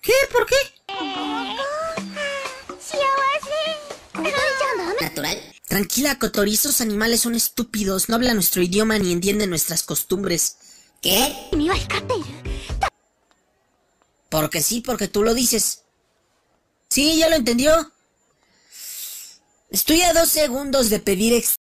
¿Qué? ¿Por qué? ¿Natural? Tranquila, Kotori, esos animales son estúpidos. No hablan nuestro idioma ni entienden nuestras costumbres. ¿Qué? Porque sí, porque tú lo dices. Sí, ya lo entendió. Estoy a 2 segundos de pedir extra.